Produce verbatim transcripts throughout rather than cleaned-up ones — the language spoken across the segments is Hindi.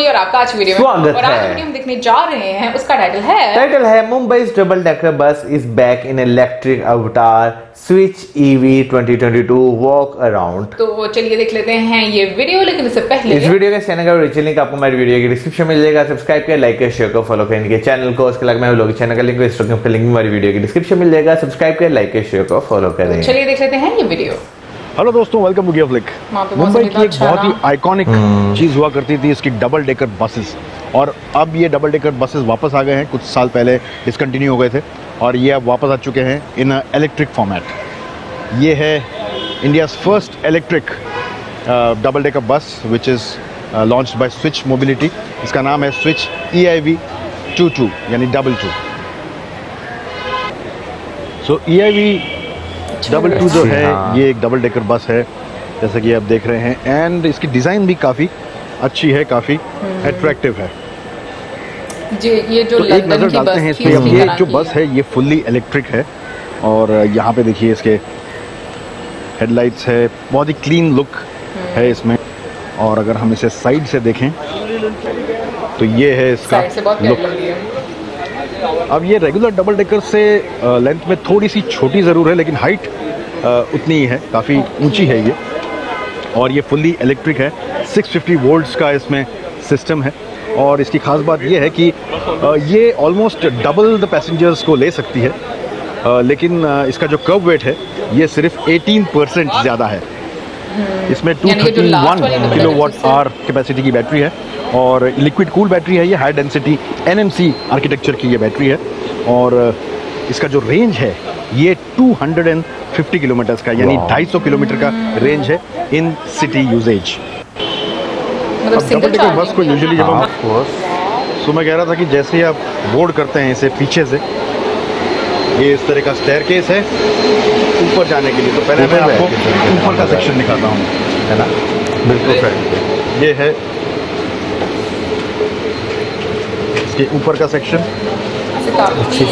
मुंडी और आकाश वीडियो में स्वागत और आज वीडियो हम देखने जा रहे हैं उसका टाइटल है टाइटल है Mumbai's double decker bus is back in electric avatar switch EV twenty twenty two walk around. तो चलिए देख लेते हैं ये वीडियो, लेकिन इससे पहले इस वीडियो के चैनल का ओरिजिनल लिंक आपको मेरे वीडियो के डिस्क्रिप्शन में मिल जाएगा। सब्सक्राइब करें, लाइक करें, शेयर करें, फॉलो करें इनके चैनल को। उसके अलावा मैं लोग चैनल का लिंक इंस्टाग्राम का लिंक मेरे वीडियो के डिस्क्रिप्शन में मिल जाएगा। सब्सक्राइब करें, लाइक करें, शेयर करें, फॉलो करें। चलिए देख लेते हैं ये वीडियो। हेलो दोस्तों, वेलकम टू गियरफ्लिक। मुंबई की एक बहुत ही आइकॉनिक चीज़ हुआ करती थी इसकी डबल डेकर बसेस, और अब ये डबल डेकर बसेस वापस आ गए हैं। कुछ साल पहले डिसकंटिन्यू हो गए थे और ये अब वापस आ चुके हैं इन इलेक्ट्रिक फॉर्मेट। ये है India's first electric double decker bus which is launched by Switch Mobility. इसका नाम है Switch E I V two two यानी double two. So E I V double two जो है ये एक डबल डेकर बस है जैसा कि आप देख रहे हैं, एंड इसकी डिज़ाइन भी काफ़ी अच्छी है, काफ़ी अट्रैक्टिव है जी। ये जो तो एक नज़र डालते हैं इस पर। ये जो बस है ये फुल्ली इलेक्ट्रिक है और यहाँ पे देखिए इसके हेडलाइट्स है, बहुत ही क्लीन लुक है इसमें। और अगर हम इसे साइड से देखें तो ये है इसका लुक। अब ये रेगुलर डबल डेकर से लेंथ में थोड़ी सी छोटी ज़रूर है, लेकिन हाइट उतनी ही है, काफ़ी ऊंची है ये। और ये फुल्ली इलेक्ट्रिक है, सिक्स फिफ्टी वोल्ट्स का इसमें सिस्टम है। और इसकी ख़ास बात ये है कि ये ऑलमोस्ट डबल द पैसेंजर्स को ले सकती है, लेकिन इसका जो कर्व वेट है ये सिर्फ अठारह परसेंट ज़्यादा है। इसमें दो सौ इकतीस किलो वाट आवर कैपेसिटी की बैटरी है और लिक्विड कूल बैटरी है। ये high density N M C architecture की ये बैटरी है और इसका जो रेंज है ये दो सौ पचास किलोमीटर्स का यानी दो सौ पचास किलोमीटर का रेंज है इन सिटी यूजेज। मतलब बस को यूजुअली जब हम सो मैं कह रहा था कि जैसे ही आप बोर्ड करते हैं इसे पीछे से, ये इस तरह का स्टेयरकेस है ऊपर जाने के लिए। तो पहले मैं आपको ऊपर का सेक्शन दिखाता हूँ, है ना। बिल्कुल ये है इसके ऊपर का सेक्शन। अच्छी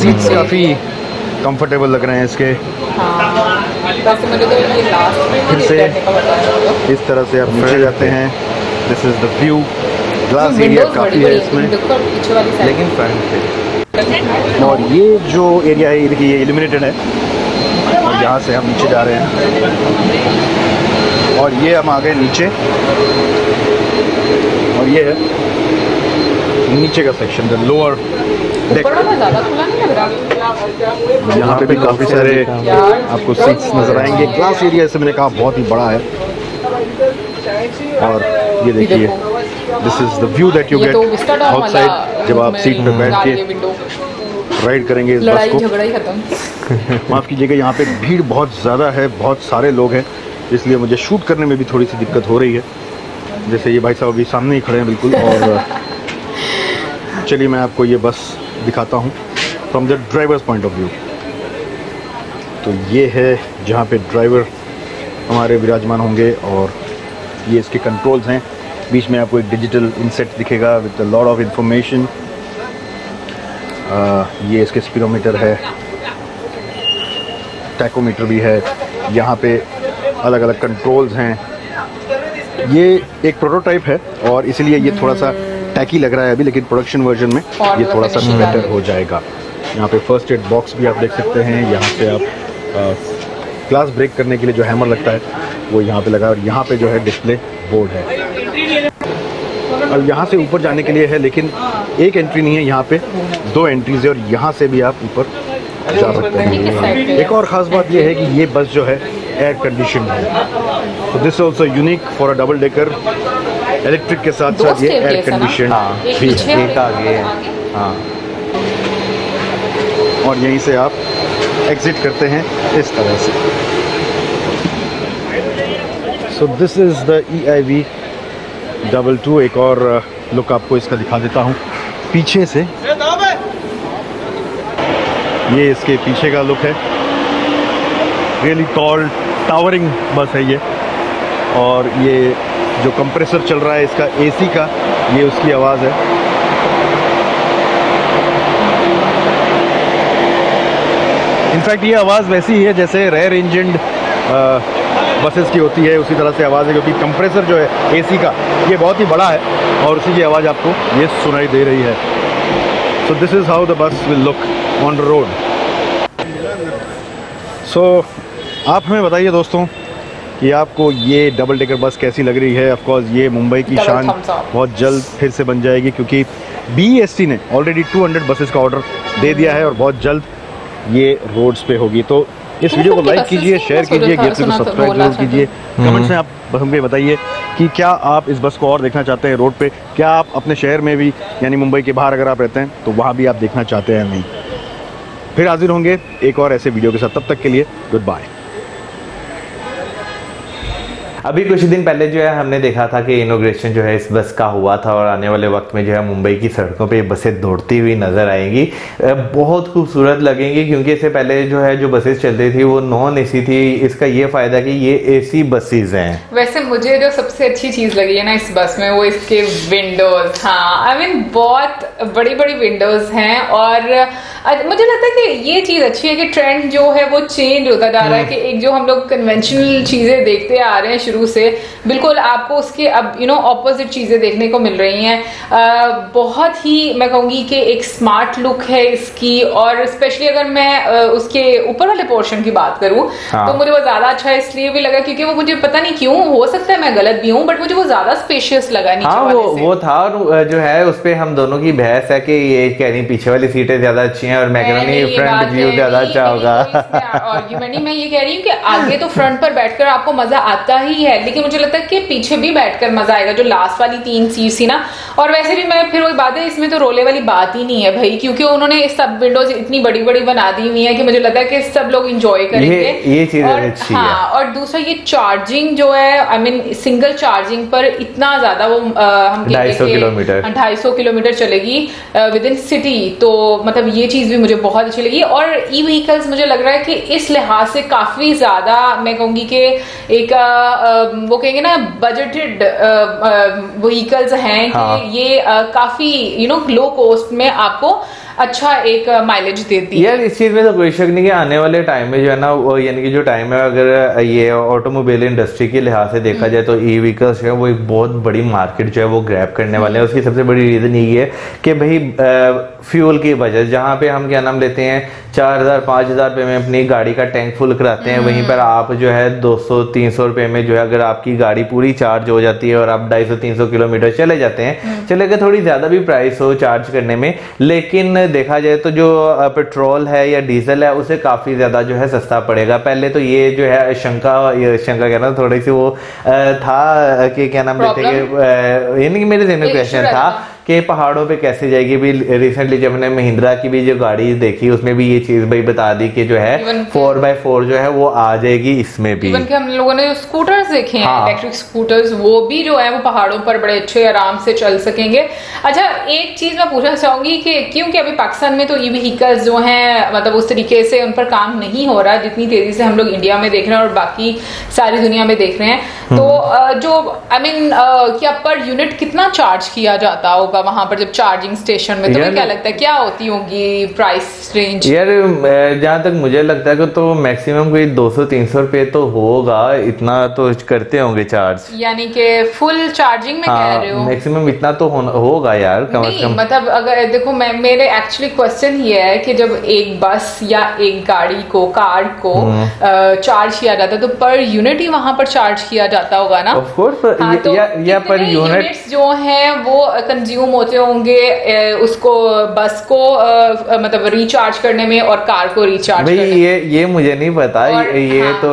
सीट्स काफ़ी कंफर्टेबल लग रहे हैं इसके। फिर से इस तरह से आप नीचे जाते हैं। This is the view. Glass area काफ़ी है इसमें, लेकिन फ्रंट पे और ये जो एरिया है देखिए ये इल्यूमिनेटेड है। और यहाँ से हम नीचे जा रहे हैं और ये हम आ गए नीचे। और ये है नीचे का सेक्शन, द लोअर डेक। यहाँ पे भी काफ़ी सारे आपको सीट्स नज़र आएंगे। ग्लास एरिया से मैंने कहा बहुत ही बड़ा है। और ये देखिए this is the view that you get outside जब आप सीट पे बैठ के राइड करेंगे इस बस को। माफ़ कीजिएगा, यहाँ पे भीड़ बहुत ज़्यादा है, बहुत सारे लोग हैं, इसलिए मुझे शूट करने में भी थोड़ी सी दिक्कत हो रही है। जैसे ये भाई साहब अभी सामने ही खड़े हैं बिल्कुल। और चलिए मैं आपको ये बस दिखाता हूँ from the driver's point of view. तो ये है जहाँ पे ड्राइवर हमारे विराजमान होंगे और ये इसके कंट्रोल्स हैं। बीच में आपको एक डिजिटल इंसेट दिखेगा with a lot of information. ये इसके स्पीडोमीटर है, टैकोमीटर भी है। यहाँ पे अलग अलग कंट्रोल्स हैं। ये एक प्रोटोटाइप है और इसलिए ये थोड़ा सा टैकी लग रहा है अभी, लेकिन प्रोडक्शन वर्जन में ये थोड़ा सा बेटर हो जाएगा। यहाँ पे फर्स्ट एड बॉक्स भी आप देख सकते हैं। यहाँ पे आप ग्लास ब्रेक करने के लिए जो हैमर लगता है वो यहाँ पे लगा है। और यहाँ पे जो है डिस्प्ले बोर्ड है। और यहाँ से ऊपर जाने के लिए है, लेकिन एक एंट्री नहीं है, यहाँ पे दो एंट्रीज है और यहाँ से भी आप ऊपर जा सकते हैं। एक और ख़ास बात यह है कि ये बस जो है एयर कंडीशन है। तो this also unique for a double decker. Electric के साथ साथ ये एयर कंडीशन भी है। हाँ, और यहीं से आप एग्जिट करते हैं इस तरह से। So this is the E I V double two. एक और लुक आपको इसका दिखा देता हूँ पीछे से। ये इसके पीछे का लुक है। रियली टॉल टावरिंग बस है ये। और ये जो कंप्रेसर चल रहा है इसका एसी का, ये उसकी आवाज़ है। इनफैक्ट ये आवाज़ वैसी ही है जैसे रेयर इंजन बसेस की होती है उसी तरह से आवाज़ है, क्योंकि कंप्रेसर जो है एसी का ये बहुत ही बड़ा है और उसी की आवाज़ आपको ये सुनाई दे रही है। So this is how the bus will look on the road. So आप हमें बताइए दोस्तों कि आपको ये डबल डेकर बस कैसी लग रही है। ऑफ कोर्स ये मुंबई की शान बहुत जल्द फिर से बन जाएगी, क्योंकि बीएसटी ने ऑलरेडी दो सौ बसेस का ऑर्डर दे दिया है और बहुत जल्द ये रोड्स पे होगी। तो इस वीडियो को लाइक कीजिए, शेयर कीजिए, गेट को सब्सक्राइब जरूर कीजिए। कमेंट्स में आप हमें बताइए कि क्या आप इस बस को और देखना चाहते हैं रोड पे, क्या आप अपने शहर में भी यानी मुंबई के बाहर अगर आप रहते हैं तो वहाँ भी आप देखना चाहते हैं। नहीं, फिर हाजिर होंगे एक और ऐसे वीडियो के साथ, तब तक के लिए गुड बाय। अभी कुछ दिन पहले जो है हमने देखा था कि इनॉग्रेशन जो है इस बस का हुआ था और आने वाले वक्त में जो है मुंबई की सड़कों पे बसें दौड़ती हुई नज़र आएंगी, बहुत खूबसूरत लगेंगी। क्योंकि इससे पहले जो है जो बसेस चलती थी वो नॉन एसी थी, इसका ये फ़ायदा कि ये एसी बसेस हैं। वैसे मुझे जो सबसे अच्छी चीज़ लगी है ना इस बस में वो इसके विंडोज़। हाँ आई I मीन mean, बहुत बड़ी बड़ी विंडोज़ हैं और मुझे लगता है कि ये चीज़ अच्छी है कि ट्रेंड जो है वो चेंज होता जा रहा है। कि एक जो हम लोग कन्वेंशनल चीज़ें देखते आ रहे हैं शुरू से, बिल्कुल आपको उसके अब यू नो ऑपोजिट चीज़ें देखने को मिल रही हैं। बहुत ही मैं कहूँगी कि एक स्मार्ट लुक है इसकी, और स्पेशली अगर मैं उसके ऊपर वाले पोर्शन की बात करूँ हाँ। तो मुझे वो ज़्यादा अच्छा इसलिए भी लगा क्योंकि वो मुझे पता नहीं क्यों, हो सकता है मैं गलत भी हूँ, बट मुझे वो ज़्यादा स्पेशियस लगा नीचे हाँ, वाले वो, से। वो था। और जो है उस पर हम दोनों की बहस है कि ये कह रही पीछे वाली सीटें ज़्यादा अच्छी हैं और मैं कह रही फ्रंट व्यू ज़्यादा अच्छा होगा। आर्ग्यूमेंट मैं ये कह रही हूँ कि आगे तो फ्रंट पर बैठकर आपको मज़ा आता ही है, लेकिन मुझे लगता है कि पीछे भी बैठकर मजा आएगा, जो लास्ट वाली तीन सीट थी ना। और वैसे भी मैं फिर वही बात है, इसमें तो रोले वाली बात ही नहीं है भाई, क्योंकि उन्होंने सब विंडोज इतनी बड़ी बड़ी बना दी हुई है कि मुझे लगता है कि सब लोग एंजॉय करेंगे। ये, ये चीज़ अच्छी है। हाँ, और दूसरा ये चार्जिंग जो है I I mean mean, single charging पर इतना ज्यादा वो हम ढाई सौ किलोमीटर ढाई सौ किलोमीटर चलेगी विद इन सिटी। तो मतलब ये चीज भी मुझे बहुत अच्छी लगी। और ई व्हीकल्स मुझे लग रहा है कि इस लिहाज से काफी ज्यादा मैं कहूँगी कि एक वो कहेंगे ना बजटेड व्हीकल्स हैं कि हाँ। ये काफी यू नो लो कॉस्ट में आपको अच्छा एक माइलेज देती है। यार इस चीज़ में तो कोई शक नहीं कि आने वाले टाइम में जो है ना वो यानी कि जो टाइम है अगर ये ऑटोमोबाइल इंडस्ट्री के लिहाज से देखा जाए तो ई व्हीकल्स जो है वो एक बहुत बड़ी मार्केट जो है वो ग्रैब करने वाले हैं। उसकी सबसे बड़ी रीज़न यही है कि भाई फ्यूल की बचत, जहाँ पे हम क्या नाम लेते हैं चार हज़ार पाँच हज़ार रुपये में अपनी गाड़ी का टैंक फुल कराते हैं, वहीं पर आप जो है दो सौ तीन सौ रुपये में जो है अगर आपकी गाड़ी पूरी चार्ज हो जाती है और आप ढाई सौ तीन सौ किलोमीटर चले जाते हैं। चले गए थोड़ी ज़्यादा भी प्राइस हो चार्ज करने में, लेकिन देखा जाए तो जो पेट्रोल है या डीजल है उसे काफ़ी ज़्यादा जो है सस्ता पड़ेगा। पहले तो ये जो है शंका शंका कहना थोड़ी सी वो था कि क्या नाम लेते हैं, यानी कि मेरे जहन में क्वेश्चन था कि पहाड़ों पे कैसे जाएगी। भी रिसेंटली जब हमने महिंद्रा की भी जो गाड़ी देखी उसमें भी ये चीज़ भाई बता दी कि जो है फोर बाई फोर जो है वो आ जाएगी इसमें भी। इवन कि हम लोगों ने स्कूटर्स देखे हैं हाँ। इलेक्ट्रिक स्कूटर्स, वो भी जो है वो पहाड़ों पर बड़े अच्छे आराम से चल सकेंगे। अच्छा एक चीज़ मैं पूछना चाहूँगी कि क्योंकि अभी पाकिस्तान में तो ई व्हीकल्स जो हैं मतलब उस तरीके से उन पर काम नहीं हो रहा जितनी तेज़ी से हम लोग इंडिया में देख रहे हैं और बाकी सारी दुनिया में देख रहे हैं, तो जो आई मीन क्या पर यूनिट कितना चार्ज किया जाता हो वहां पर जब चार्जिंग स्टेशन में, तो क्या लगता है क्या होती होगी प्राइस रेंज? यार जहाँ तक मुझे लगता है कि तो मैक्सिमम कोई दो सौ तीन सौ रुपये तो होगा, इतना तो करते होंगे चार्ज, यानी कि फुल चार्जिंग में कह रहे हो मैक्सिमम इतना तो होगा यार कम से कम। मतलब अगर देखो मैं मेरे एक्चुअली क्वेश्चन ये है कि जब एक बस या एक गाड़ी को कार को चार्ज किया जाता है तो पर यूनिट ही वहाँ पर चार्ज किया जाता होगा ना? ऑफकोर्स पर यूनिट जो है वो कंज्यूम होते होंगे उसको बस को आ, मतलब रिचार्ज करने में और कार को रिचार्ज भाई करने। ये ये मुझे नहीं पता और, ये हाँ। तो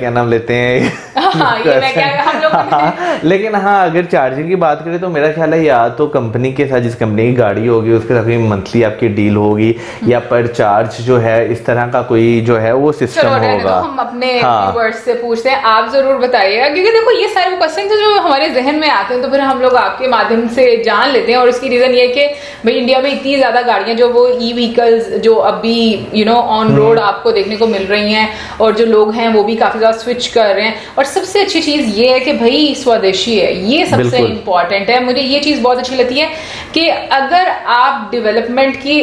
क्या नाम लेते हैं हाँ, ये मैं क्या हम लोग हाँ, लेकिन हाँ अगर चार्जिंग की बात करें तो मेरा ख्याल है या तो कंपनी के साथ जिस कंपनी की गाड़ी होगी उसके साथ मंथली आपकी डील होगी या पर चार्ज जो है इस तरह का कोई जो है वो सिस्टम होगा। हम अपने व्यूअर्स से पूछते हैं, आप जरूर बताइएगा, क्योंकि देखो ये सारे क्वेश्चन जो हमारे जहन में आते हैं तो फिर हम लोग आपके माध्यम से जान लेते देते हैं। और उसकी रीजन ये है कि भाई इंडिया में इतनी ज्यादा गाड़ियां जो वो ई व्हीकल्स जो अभी यू नो ऑन रोड आपको देखने को मिल रही हैं, और जो लोग हैं वो भी काफी ज्यादा स्विच कर रहे हैं। और सबसे अच्छी चीज ये है कि भाई स्वदेशी है, ये सबसे इम्पोर्टेंट है। मुझे ये चीज बहुत अच्छी लगती है कि अगर आप डेवलपमेंट की,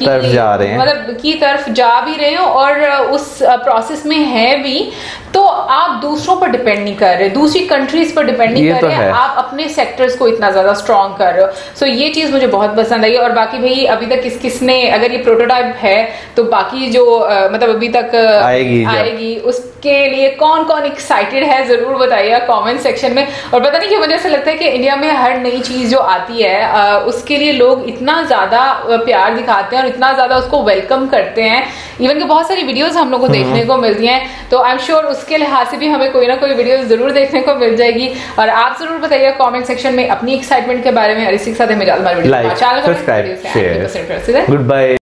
की मतलब की तरफ जा भी रहे हो और उस प्रोसेस में है भी, तो आप दूसरों पर डिपेंड नहीं कर रहे, दूसरी कंट्रीज पर डिपेंड नहीं कर तो रहे, आप अपने सेक्टर्स को इतना ज्यादा स्ट्रॉन्ग कर रहे हो। सो so, ये चीज मुझे बहुत पसंद आई। और बाकी भाई अभी तक किस किसने, अगर ये प्रोटोटाइप है तो बाकी जो आ, मतलब अभी तक आएगी, आएगी उसके लिए कौन कौन एक्साइटेड है जरूर बताइएगा कॉमेंट सेक्शन में। और पता नहीं क्यों मुझे ऐसा लगता है कि इंडिया में हर नई चीज जो आती है आ, उसके लिए लोग इतना ज्यादा प्यार दिखाते हैं और इतना ज्यादा उसको वेलकम करते हैं। इवन के बहुत सारी वीडियोज हम लोग को देखने को मिलती है, तो आई एम श्योर उसके लिहाज से भी हमें कोई ना कोई वीडियो जरूर देखने को मिल जाएगी। और आप जरूर बताइए कमेंट सेक्शन में अपनी एक्साइटमेंट के बारे में। और इसी के साथ हमें चैनल सब्सक्राइब, गुड बाय।